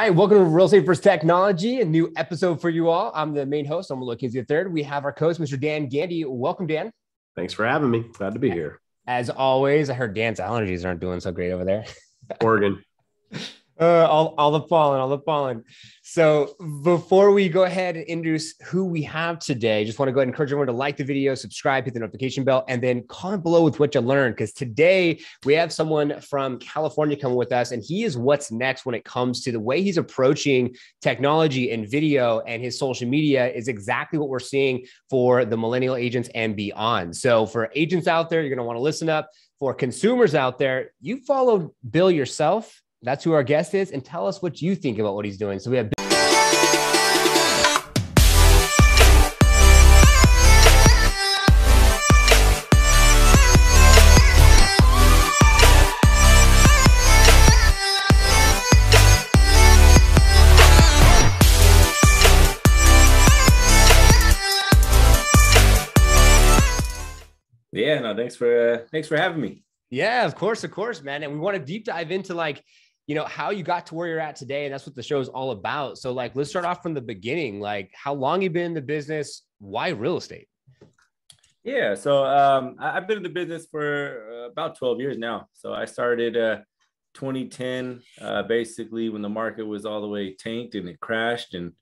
right, welcome to Real Estate vs. Technology, a new episode for you all. I'm the main host, I'm Malik Iszi the third. We have our co-host, Mr. Dan Gandy. Welcome, Dan. Thanks for having me. Glad to be here. As always, I heard Dan's allergies aren't doing so great over there. Oregon. All the pollen. So before we go ahead and introduce who we have today, just want to go ahead and encourage everyone to like the video, subscribe, hit the notification bell, and then comment below with what you learned. Because today we have someone from California coming with us, and he is what's next when it comes to the way he's approaching technology and video, and his social media is exactly what we're seeing for the millennial agents and beyond. So for agents out there, you're going to want to listen up. For consumers out there, you follow Bill yourself. That's who our guest is, and tell us what you think about what he's doing. So we have Bill. Yeah, no, thanks for having me. Yeah, of course, man. And we want to deep dive into how you got to where you're at today. And that's what the show is all about. So let's start off from the beginning. How long you been in the business? Why real estate? Yeah. So I've been in the business for about 12 years now. So I started 2010, basically when the market was all the way tanked and it crashed. And,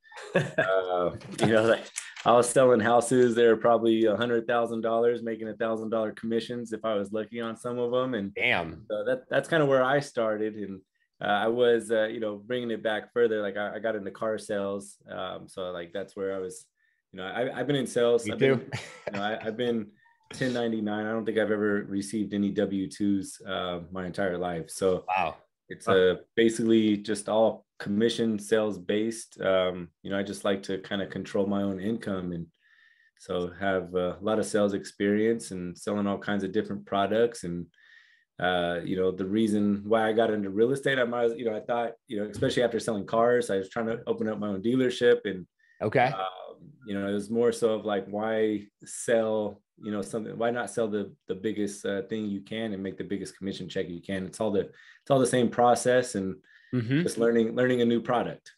I was selling houses. They were probably $100,000, making $1,000 commissions if I was lucky on some of them. And damn, so that's kind of where I started. And I was, bringing it back further. I got into car sales. So that's where I was, I've been in sales. I've been 1099. I don't think I've ever received any W-2s my entire life. So wow, it's basically just all commission sales based. I just like to kind of control my own income. And so have a lot of sales experience and selling all kinds of different products. And the reason why I got into real estate, I thought, especially after selling cars, I was trying to open up my own dealership. And okay, it was more so of why sell, something, why not sell the biggest thing you can and make the biggest commission check you can? It's all the same process, and just learning a new product.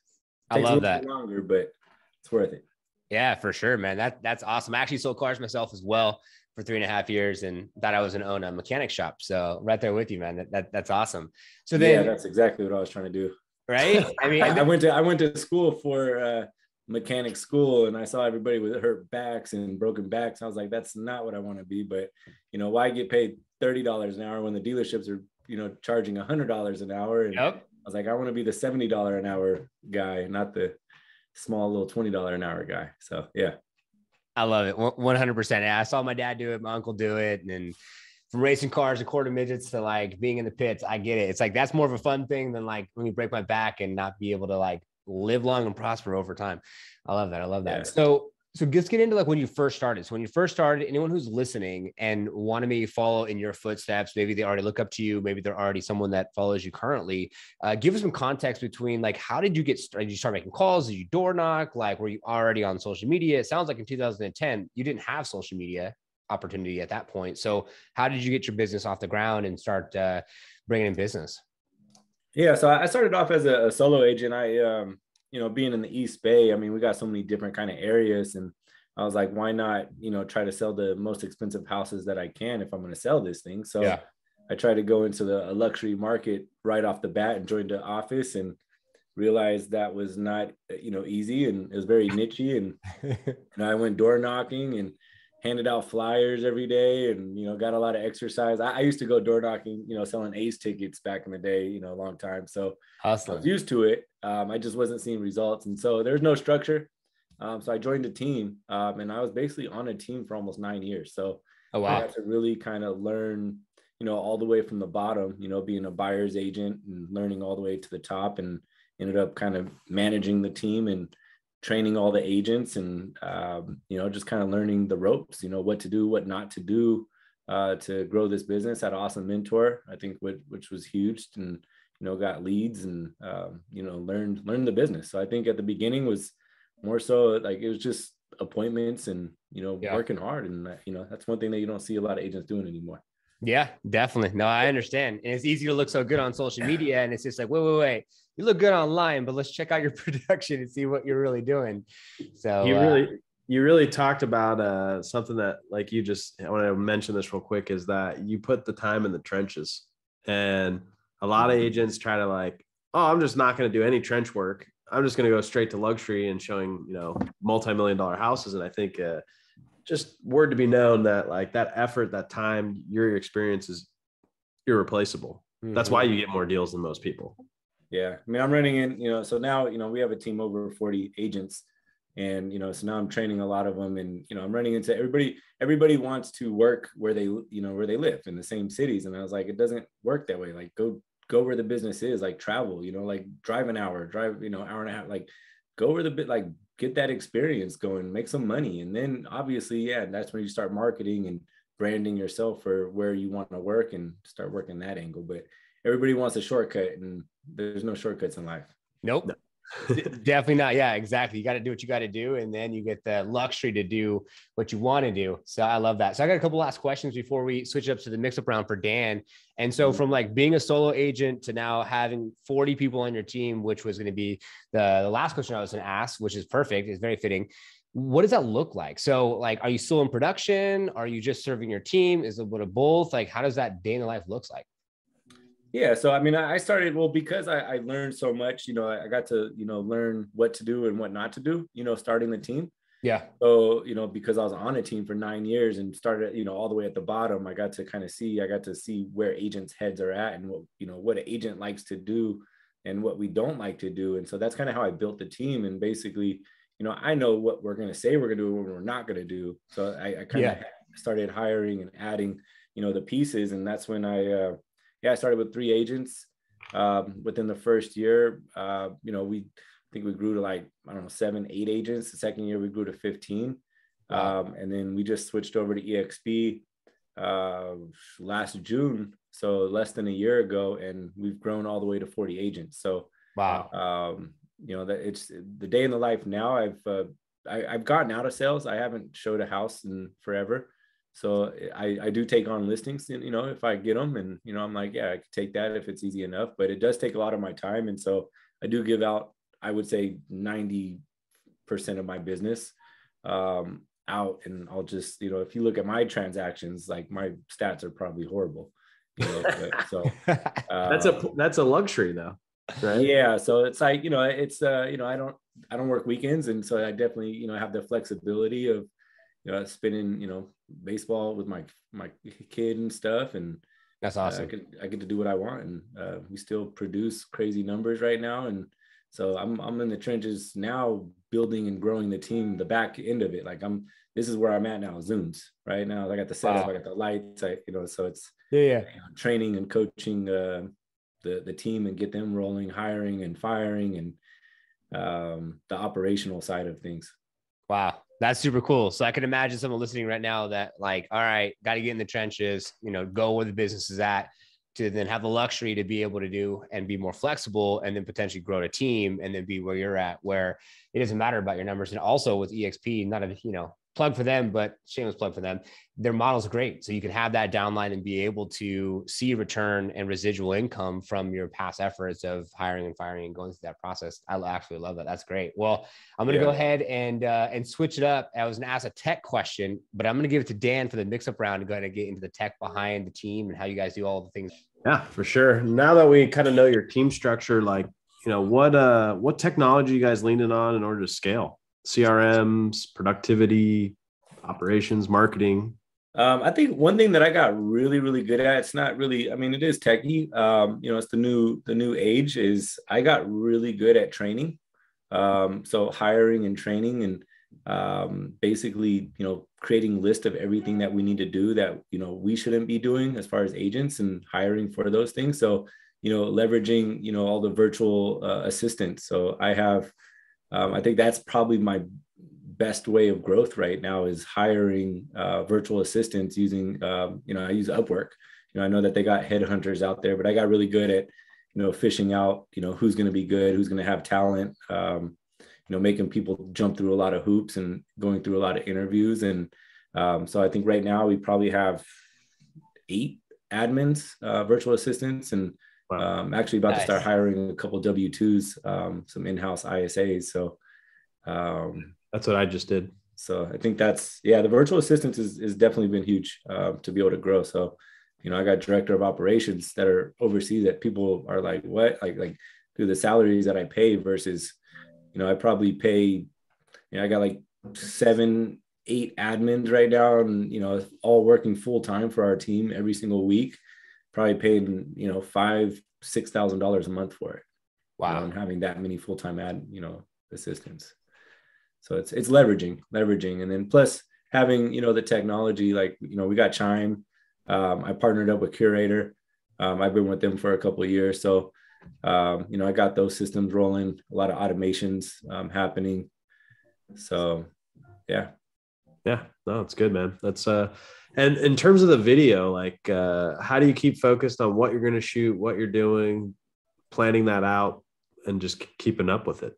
I love that. Takes a little bit longer, but it's worth it. Yeah, for sure, man. That's awesome. I actually sold cars myself as well for 3.5 years, and thought I was gonna own a mechanic shop. So right there with you, man. That's awesome. So then, yeah, that's exactly what I was trying to do. Right? I mean, I went to school for mechanic school, and I saw everybody with hurt backs and broken backs. I was like, that's not what I want to be. But why get paid $30 an hour when the dealerships are charging $100 an hour? And yep, I was like, I want to be the $70 an hour guy, not the small little $20 an hour guy. So yeah, I love it. 100%. I saw my dad do it, my uncle do it. And then from racing cars to quarter midgets to being in the pits, I get it. It's that's more of a fun thing than let me break my back and not be able to live long and prosper over time. I love that. Yeah. So just get into when you first started. So when you first started, anyone who's listening and want to maybe follow in your footsteps, maybe they already look up to you, maybe they're already someone that follows you currently. Give us some context between how did you get started? Did you start making calls? Did you door knock? Were you already on social media? It sounds like in 2010, you didn't have social media opportunity at that point. So how did you get your business off the ground and start bringing in business? Yeah, so I started off as a solo agent. Being in the East Bay, we got so many different kind of areas, and I was like, why not, try to sell the most expensive houses that I can if I'm going to sell this thing. So yeah, I tried to go into the luxury market right off the bat and joined the office, and realized that was not, easy, and it was very nichey. And, I went door knocking and handed out flyers every day, and, got a lot of exercise. I used to go door knocking, selling ace tickets back in the day, a long time. So awesome. I was used to it. I just wasn't seeing results. And so there's no structure. So I joined a team, and I was basically on a team for almost 9 years. So oh, wow, I had to really kind of learn, all the way from the bottom, being a buyer's agent and learning all the way to the top, and ended up kind of managing the team and training all the agents, and, just kind of learning the ropes, what to do, what not to do, to grow this business. I had an awesome mentor, I think, which was huge. And got leads, and learned the business. So I think at the beginning was more so it was just appointments and yeah, working hard, and that's one thing that you don't see a lot of agents doing anymore. Yeah, definitely. No, I understand. And it's easy to look so good on social media, and it's just wait, you look good online, but let's check out your production and see what you're really doing. So you really talked about something that, like, I want to mention this real quick, is that you put the time in the trenches. And a lot of agents try to like, oh, I'm just not going to do any trench work. I'm just going to go straight to luxury and showing, you know, multi-million-dollar houses. And I think just word to be known that like that effort, that time, your experience is irreplaceable. Mm-hmm. That's why you get more deals than most people. Yeah. I mean, I'm running in, you know, so now, you know, we have a team over 40 agents. And, you know, so now I'm training a lot of them, and, you know, I'm running into everybody wants to work where they, you know, where they live in the same cities. And I was like, it doesn't work that way. Like go where the business is, like travel, you know, like drive an hour, you know, hour and a half, like go where the bit, like get that experience going, make some money. And then obviously, yeah, that's when you start marketing and branding yourself for where you want to work and start working that angle. But everybody wants a shortcut, and there's no shortcuts in life. Nope. No. Definitely not. Yeah, exactly. You got to do what you got to do. And then you get the luxury to do what you want to do. So I love that. So I got a couple last questions before we switch up to the mix-up round for Dan. And so from like being a solo agent to now having 40 people on your team, which was going to be the last question I was going to ask, which is perfect. It's very fitting. What does that look like? So like, are you still in production? Are you just serving your team? Is it a bit of both? Like, how does that day in the life look like? Yeah. So, I mean, I started, well, because I learned so much, you know, I got to, you know, learn what to do and what not to do, you know, starting the team. Yeah. So, you know, because I was on a team for 9 years and started, you know, all the way at the bottom, I got to kind of see, where agents' heads are at and what, you know, what an agent likes to do and what we don't like to do. And so that's kind of how I built the team. And basically, you know, I know what we're going to say we're going to do and what we're not going to do. So I kind of started hiring and adding, you know, the pieces. And that's when I started with 3 agents within the first year. You know, I think we grew to like, I don't know, 7, 8 agents. The second year we grew to 15. And then we just switched over to EXP last June. So less than a year ago, and we've grown all the way to 40 agents. So, wow. You know, it's the day in the life now. I've gotten out of sales. I haven't showed a house in forever. So I do take on listings, you know, if I get them, and, you know, I'm like, yeah, I could take that if it's easy enough, but it does take a lot of my time. And so I do give out, I would say 90% of my business out, and I'll just, you know, if you look at my transactions, like my stats are probably horrible. You know, but, so that's a luxury though. Right? Yeah. So it's like, you know, it's, you know, I don't work weekends. And so I definitely, you know, have the flexibility of, you know, spinning, you know, baseball with my kid and stuff. And that's awesome. I get to do what I want. And we still produce crazy numbers right now. And so I'm in the trenches now, building and growing the team, the back end of it. Like this is where I'm at now, Zooms right now. I got the setup, wow. I got the lights, you know, so it's you know, training and coaching the team and get them rolling, hiring and firing, and the operational side of things. Wow. That's super cool. So I can imagine someone listening right now that like, all right, got to get in the trenches, you know, go where the business is at, to then have the luxury to be able to do and be more flexible, and then potentially grow a team, and then be where you're at, where it doesn't matter about your numbers. And also with EXP, not a, you know, plug for them, but shameless plug for them. Their model's great. So you can have that downline and be able to see return and residual income from your past efforts of hiring and firing and going through that process. I actually love that. That's great. Well, I'm going to go ahead and switch it up. I was going to ask a tech question, but I'm going to give it to Dan for the mix-up round and go ahead and get into the tech behind the team and how you guys do all the things. Yeah, for sure. Now that we kind of know your team structure, like, you know, what technology you guys leaning on in order to scale? CRMs, productivity, operations, marketing? I think one thing that I got really, really good at, it's not really, I mean, it is techie. You know, it's the new age, is I got really good at training. So hiring and training, and basically, you know, creating a list of everything that we need to do that, you know, we shouldn't be doing as far as agents, and hiring for those things. So, you know, leveraging, you know, all the virtual assistants. So I have, I think that's probably my best way of growth right now, is hiring virtual assistants using, you know, I use Upwork. You know, I know that they got headhunters out there, but I got really good at, you know, fishing out, you know, who's going to be good, who's going to have talent, you know, making people jump through a lot of hoops and going through a lot of interviews. And so I think right now we probably have 8 admins, virtual assistants, and Wow. Actually about to start hiring a couple W-2s, some in-house ISAs. So that's what I just did. So I think that's, yeah, the virtual assistants is definitely been huge to be able to grow. So, you know, I got director of operations that are overseas that people are like, what, like through the salaries that I pay versus, you know, I probably pay, you know, I got like 7, 8 admins right now, and, you know, all working full time for our team every single week, probably paying, you know, $5,000-$6,000 a month for it. Wow. You know, and having that many full-time ad, you know, assistants. So it's leveraging. And then plus having, you know, the technology, like, you know, we got Chime. I partnered up with Curator. I've been with them for a couple of years. So, you know, I got those systems rolling, a lot of automations happening. So, yeah. Yeah, no, it's good, man. That's and in terms of the video, like how do you keep focused on what you're going to shoot, what you're doing, planning that out, and just keeping up with it?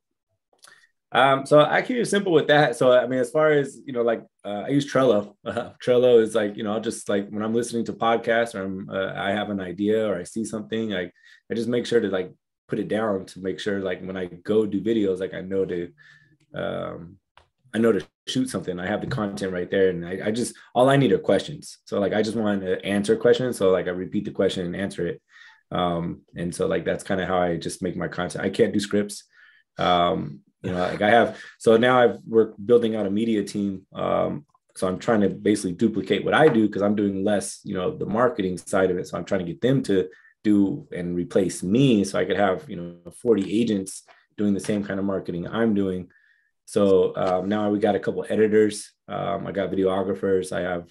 So I keep it simple with that. So, I mean, as far as, you know, like I use Trello. Trello is like, you know, I'll just like when I'm listening to podcasts or I have an idea or I see something, like I just make sure to like put it down to make sure like when I go do videos, like I know to shoot something. I have the content right there. And I just, all I need are questions. So like, I just want to answer questions. So like I repeat the question and answer it. And so like, that's kind of how I just make my content. I can't do scripts. You know, like I have, so now we're building out a media team. So I'm trying to basically duplicate what I do because I'm doing less, you know, the marketing side of it. So I'm trying to get them to do and replace me. So I could have, you know, 40 agents doing the same kind of marketing I'm doing. So now we got a couple of editors. I got videographers. I have,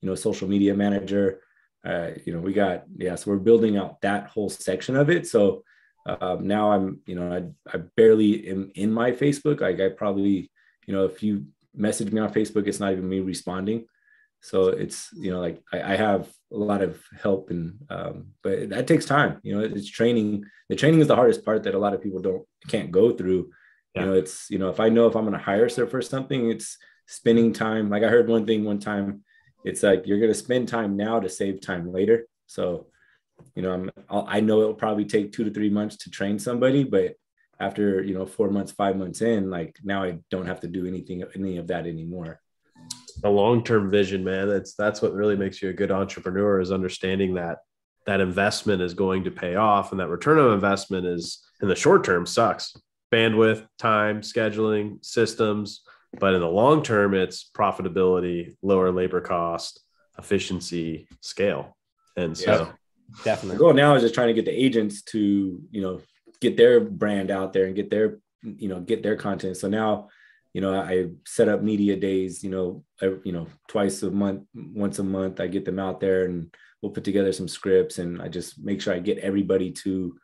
you know, a social media manager. You know, we got, yeah, so we're building out that whole section of it. So now I'm, you know, I barely am in my Facebook. Like I probably, you know, if you message me on Facebook, it's not even me responding. So it's, you know, like I have a lot of help and, but that takes time. You know, it's training. The training is the hardest part that a lot of people can't go through. You know, it's, you know, if I know if I'm going to hire stuff for something, it's spending time. Like I heard one time, it's like, you're going to spend time now to save time later. So, you know, I know it'll probably take 2 to 3 months to train somebody, but after, you know, 4 months, 5 months in, like now I don't have to do any of that anymore. A long-term vision, man. That's what really makes you a good entrepreneur is understanding that that investment is going to pay off. And that return on investment is in the short term sucks. Bandwidth, time, scheduling, systems. But in the long term, it's profitability, lower labor cost, efficiency, scale. And so definitely. The goal now is just trying to get the agents to, you know, get their brand out there and get their content. So now, you know, I set up media days, you know, twice a month, once a month, I get them out there and we'll put together some scripts and I just make sure I get everybody to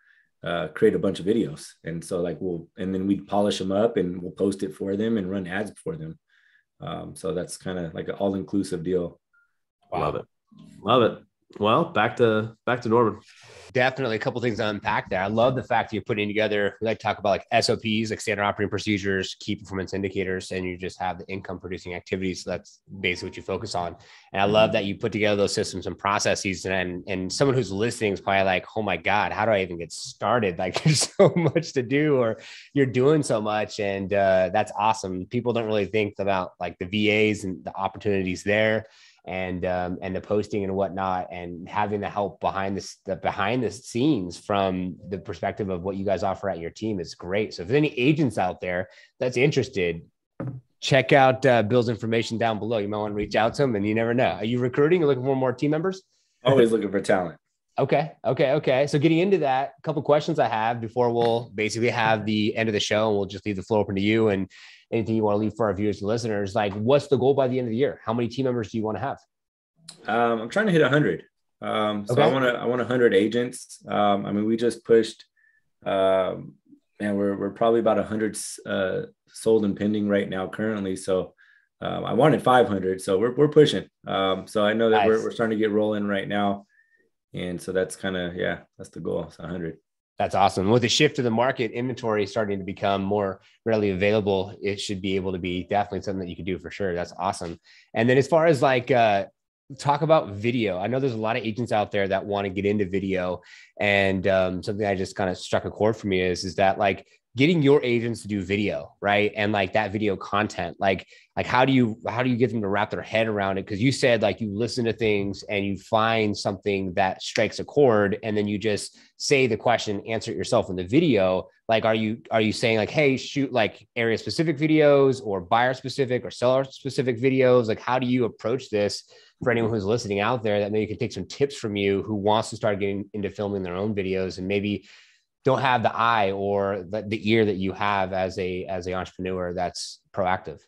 create a bunch of videos. And so like, and then we'd polish them up and we'll post it for them and run ads for them. So that's kind of like an all inclusive deal. Wow. Love it. Well, back to Norman. Definitely a couple of things to unpack there. I love the fact that you're putting together, we like to talk about like SOPs, like standard operating procedures, key performance indicators, and you just have the income producing activities. So that's basically what you focus on. And I love that you put together those systems and processes. And someone who's listening is probably like, oh my God, how do I even get started? Like there's so much to do, or you're doing so much. And that's awesome. People don't really think about like the VAs and the opportunities there. And the posting and whatnot, and having the help behind the scenes from the perspective of what you guys offer at your team is great. So if there's any agents out there that's interested, check out Bill's information down below. You might want to reach out to him, and you never know. Are you recruiting or looking for more team members? Always looking for talent. Okay. So getting into that, a couple questions I have before we'll basically have the end of the show, and we'll just leave the floor open to you and anything you want to leave for our viewers and listeners. Like what's the goal by the end of the year? How many team members do you want to have? I'm trying to hit 100. So okay. I want 100 agents. I mean, we just pushed, and we're probably about 100 sold and pending right now currently. So I wanted 500. So we're pushing. So I know that we're starting to get rolling right now. And so that's kind of, yeah, that's the goal. It's 100. That's awesome. With the shift to the market, inventory starting to become more readily available, it should be able to be definitely something that you can do for sure. That's awesome. And then as far as like talk about video. I know there's a lot of agents out there that want to get into video, and something I just kind of struck a chord for me is that like getting your agents to do video, right? And like that video content, like how do you get them to wrap their head around it? Because you said like you listen to things and you find something that strikes a chord, and then you just say the question, answer it yourself in the video. Like, are you saying like, hey, shoot like area specific videos or buyer specific or seller specific videos? Like, how do you approach this for anyone who's listening out there that maybe can take some tips from you who wants to start getting into filming their own videos and maybe don't have the eye or the ear that you have as a entrepreneur that's proactive?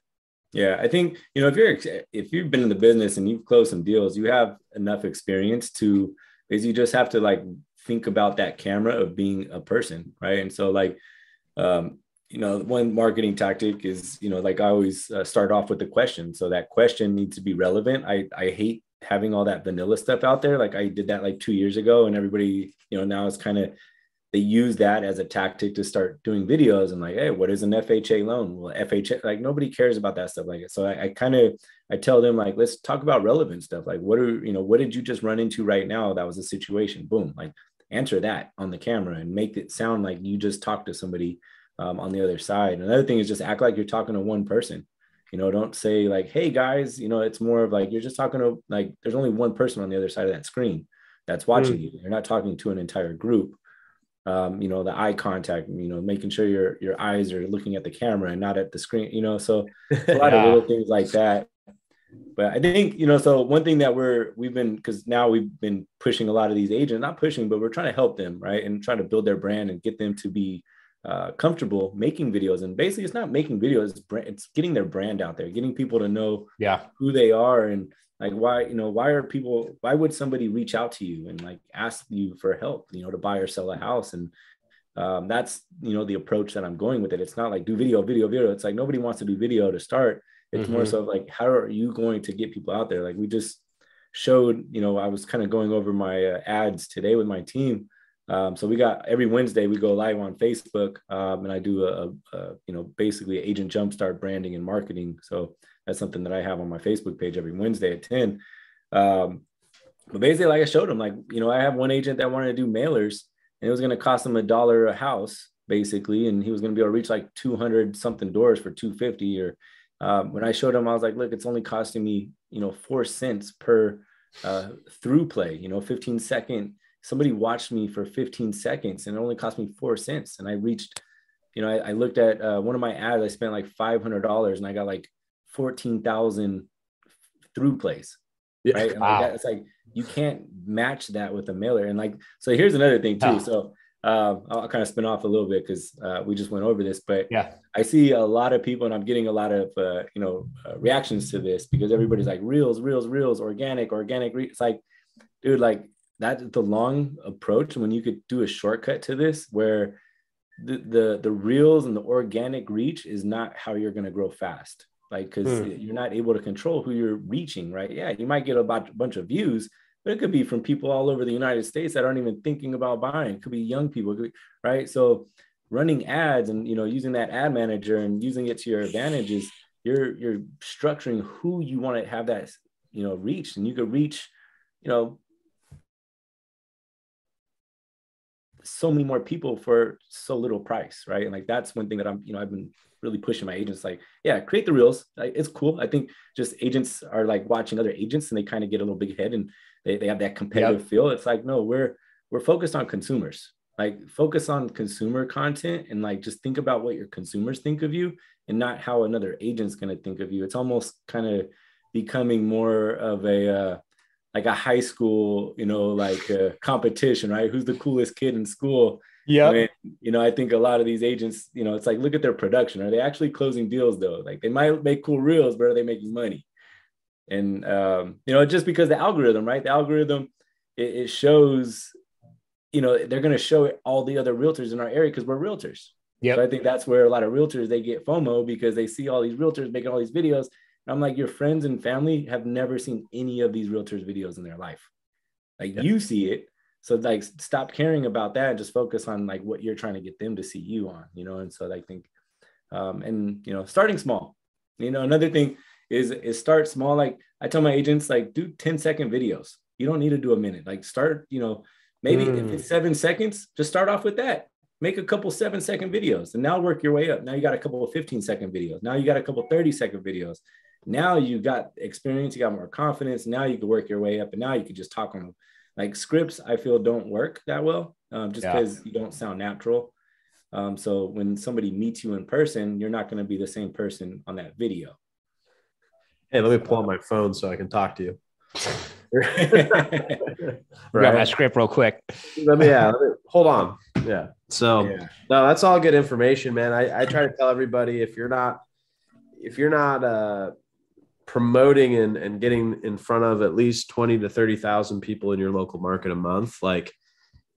Yeah, I think, you know, if you've been in the business and you've closed some deals, you have enough experience to is you just have to like think about that camera of being a person, right? And so like, you know, one marketing tactic is, you know, like I always start off with a question. So that question needs to be relevant. I hate having all that vanilla stuff out there. Like I did that like 2 years ago, and everybody, you know, now it's kind of, they use that as a tactic to start doing videos and like, hey, what is an FHA loan? Well, FHA, like nobody cares about that stuff like it. So I tell them like, let's talk about relevant stuff. Like what did you just run into right now? That was a situation, boom, like answer that on the camera and make it sound like you just talked to somebody on the other side. Another thing is just act like you're talking to one person. You know, don't say like, hey guys, you know, it's more of like, you're just talking to like, there's only one person on the other side of that screen that's watching you. You're not talking to an entire group. You know, the eye contact, you know, making sure your eyes are looking at the camera and not at the screen, you know, so a lot of little things like that. But I think, you know, so one thing that we've been pushing a lot of these agents, not pushing, but we're trying to help them, right? And trying to build their brand and get them to be comfortable making videos. And basically it's not making videos, it's getting their brand out there, getting people to know who they are and like why would somebody reach out to you and like ask you for help, you know, to buy or sell a house. And that's, you know, the approach that I'm going with it. It's not like do video. It's like nobody wants to do video to start. It's more so like, how are you going to get people out there? Like we just showed, you know, I was kind of going over my ads today with my team. So we got every Wednesday we go live on Facebook and I do a you know, basically agent jumpstart branding and marketing. So that's something that I have on my Facebook page every Wednesday at 10. But basically, like I showed them, like, you know, I have one agent that wanted to do mailers and it was going to cost him $1 a house basically. And he was going to be able to reach like 200 something doors for 250 or when I showed him, I was like, look, it's only costing me, you know, 4 cents per through play, you know, 15-second. Somebody watched me for 15 seconds and it only cost me 4 cents. And I reached, you know, I looked at one of my ads, I spent like $500 and I got like 14,000 through plays. Yeah. Right. And wow. Like, it's like, you can't match that with a mailer. And like, so here's another thing too. So I'll kind of spin off a little bit because we just went over this, but yeah, I see a lot of people and I'm getting a lot of, you know, reactions to this because everybody's like reels, organic. It's like, dude, like, that's the long approach when you could do a shortcut to this where the reels and the organic reach is not how you're going to grow fast. Like, cause you're not able to control who you're reaching, right? Yeah. You might get a bunch of views, but it could be from people all over the United States that aren't even thinking about buying. It could be young people, right? So running ads and, you know, using that ad manager and using it to your advantage is you're structuring who you want to have that, you know, reach. And you could reach, you know, so many more people for so little price, right? And like, that's one thing that I'm, you know, I've been really pushing my agents, like, yeah, create the reels. Like, it's cool. I think just agents are like watching other agents and they kind of get a little big head and they have that competitive feel. It's like, no, we're focused on consumers, like focus on consumer content and like, just think about what your consumers think of you and not how another agent's going to think of you. It's almost kind of becoming more of like a high school, you know, like competition, right? Who's the coolest kid in school? Yeah. I mean, you know, I think a lot of these agents, you know, it's like, look at their production. Are they actually closing deals though? Like they might make cool reels, but are they making money? And, you know, just because the algorithm, right? The algorithm, it shows, you know, they're going to show it all the other realtors in our area because we're realtors. Yeah. So I think that's where a lot of realtors, they get FOMO because they see all these realtors making all these videos. I'm like, your friends and family have never seen any of these realtors' videos in their life. Like you see it. So like, stop caring about that and just focus on like what you're trying to get them to see you on, you know? And so I think, and, you know, starting small, you know, another thing is start small. Like I tell my agents, like, do 10-second videos. You don't need to do a minute. Like, start, you know, maybe if it's 7 seconds, just start off with that. Make a couple 7-second videos and now work your way up. Now you got a couple of 15-second videos. Now you got a couple of 30-second videos. Now you got experience, you got more confidence. Now you can work your way up, and now you can just talk on them. Like, scripts, I feel, don't work that well, just because you don't sound natural. So when somebody meets you in person, you're not going to be the same person on that video. Hey, let me pull out my phone so I can talk to you. Grab my script real quick. Hold on. Yeah. So no, that's all good information, man. I try to tell everybody, if you're not promoting and getting in front of at least 20 to 30,000 people in your local market a month, like,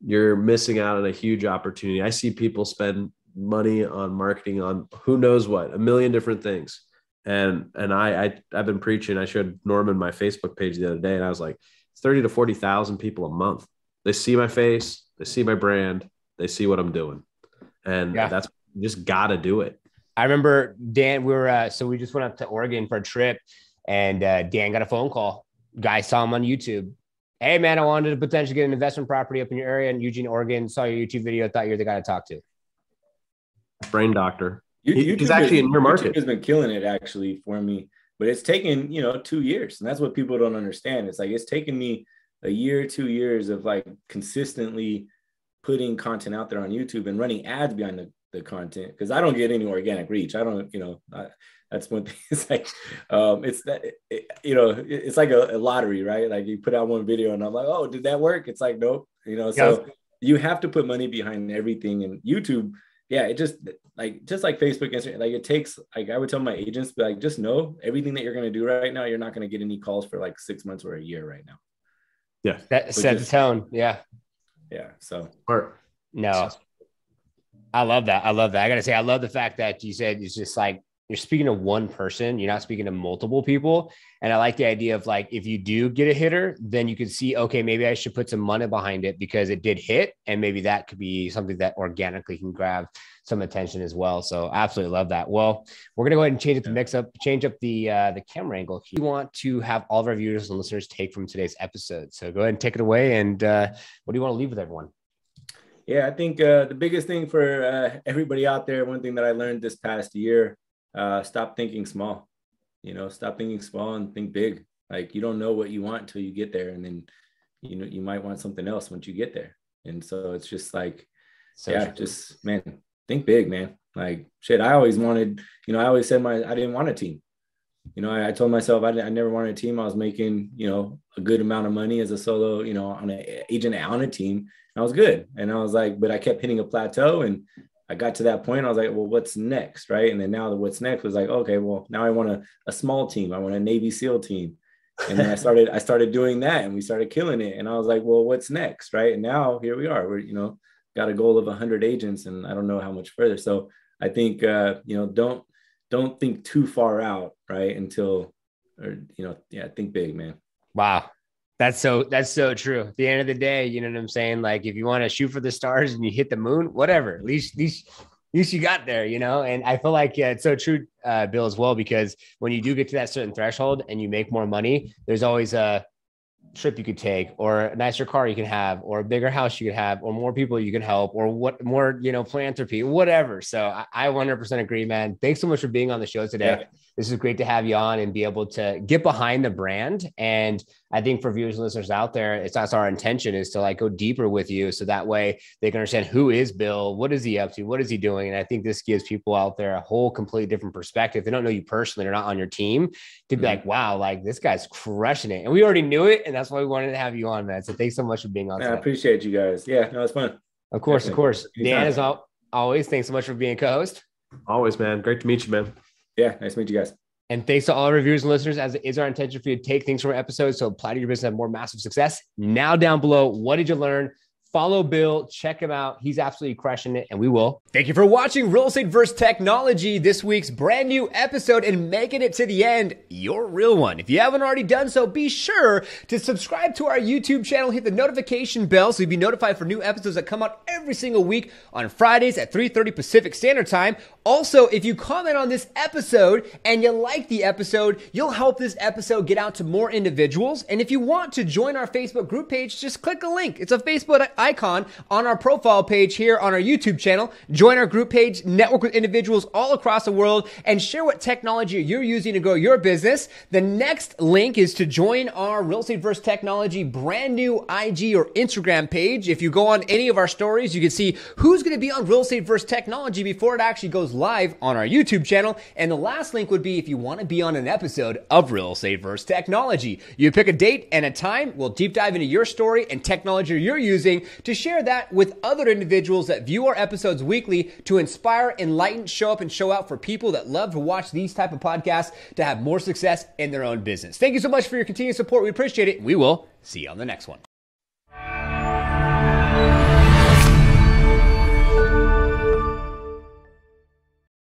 you're missing out on a huge opportunity. I see people spend money on marketing on who knows what, a million different things. And I've been preaching. I showed Norman my Facebook page the other day, and I was like, 30 to 40,000 people a month. They see my face, they see my brand, they see what I'm doing. And that's, you just got to do it. I remember, Dan, we were, so we just went up to Oregon for a trip, and Dan got a phone call. Guy saw him on YouTube. Hey, man, I wanted to potentially get an investment property up in your area in Eugene, Oregon. Saw your YouTube video. Thought you were the guy to talk to. Brain doctor. He's actually in your market. YouTube has been killing it, actually, for me. But it's taken, 2 years. And that's what people don't understand. It's like, it's taken me a year, 2 years of, like, consistently putting content out there on YouTube and running ads behind the content, because I don't get any organic reach. I don't, that's one thing. It's like, it's like a lottery, right? Like, you put out one video and I'm like, oh, did that work? It's like, nope. So you have to put money behind everything. And YouTube, it just like Facebook, Instagram, like, it takes, like, I would tell my agents, but, like, just know everything that you're going to do right now, you're not going to get any calls for like 6 months or a year right now. Yeah. That sets the tone. Yeah. Yeah. So. Or, no. I love that. I love that. I got to say, I love the fact that you said it's just like, you're speaking to one person, you're not speaking to multiple people. And I like the idea of, like, if you do get a hitter, then you can see, okay, maybe I should put some money behind it because it did hit. And maybe that could be something that organically can grab some attention as well. So absolutely love that. Well, we're going to go ahead and change up the camera angle. We want to have all of our viewers and listeners take from today's episode. So go ahead and take it away. And what do you want to leave with everyone? Yeah, I think the biggest thing for everybody out there, one thing that I learned this past year, stop thinking small, stop thinking small and think big. Like, you don't know what you want until you get there. And then, you might want something else once you get there. And so it's just like, just, man, think big, man. Like, shit, I always wanted, I always said I didn't want a team. I told myself I never wanted a team. I was making, a good amount of money as a solo, on an agent on a team. And I was good. And I was like, but I kept hitting a plateau, and I got to that point. I was like, well, what's next? Right. And then now what's next was like, okay, well, now I want a small team. I want a Navy SEAL team. And then I started doing that, and we started killing it. And I was like, well, what's next? Right. And now here we are, we're, got a goal of 100 agents, and I don't know how much further. So I think, don't think too far out, right? Think big, man. Wow. That's so true. At the end of the day, you know what I'm saying? Like, if you want to shoot for the stars and you hit the moon, whatever, at least you got there, and I feel like it's so true, Bill, as well, because when you do get to that certain threshold and you make more money, there's always a trip you could take, or a nicer car you can have, or a bigger house you could have, or more people you can help, or what more, philanthropy, whatever. So I 100% agree, man. Thanks so much for being on the show today. Yeah. This is great to have you on and be able to get behind the brand. And I think for viewers and listeners out there, that's our intention, is to like go deeper with you. So that way they can understand, who is Bill? What is he up to? What is he doing? And I think this gives people out there a whole completely different perspective. They don't know you personally, they're not on your team, to be like, wow, like this guy's crushing it. And we already knew it. And that's why we wanted to have you on, man. So thanks so much for being on. Yeah, I appreciate you guys. Yeah, no, it's fun. Of course, definitely. Of course. Dan, as always, thanks so much for being a co-host. Always, man. Great to meet you, man. Yeah, nice to meet you guys. And thanks to all our viewers and listeners, as it is our intention for you to take things from our episodes, so apply to your business and have more massive success. Now down below, what did you learn? Follow Bill, check him out. He's absolutely crushing it, and we will. Thank you for watching Real Estate vs. Technology, this week's brand new episode, and making it to the end, your real one. If you haven't already done so, be sure to subscribe to our YouTube channel, hit the notification bell so you'll be notified for new episodes that come out every single week on Fridays at 3:30 Pacific Standard Time. Also, if you comment on this episode and you like the episode, you'll help this episode get out to more individuals. And if you want to join our Facebook group page, just click a link. It's a Facebook icon on our profile page here on our YouTube channel. Join our group page, network with individuals all across the world, and share what technology you're using to grow your business. The next link is to join our Real Estate vs. Technology brand new IG or Instagram page. If you go on any of our stories, you can see who's going to be on Real Estate vs. Technology before it actually goes live on our YouTube channel. And the last link would be if you want to be on an episode of Real Estate vs. Technology. You pick a date and a time. We'll deep dive into your story and technology you're using to share that with other individuals that view our episodes weekly to inspire, enlighten, show up, and show out for people that love to watch these type of podcasts to have more success in their own business. Thank you so much for your continued support. We appreciate it. We will see you on the next one.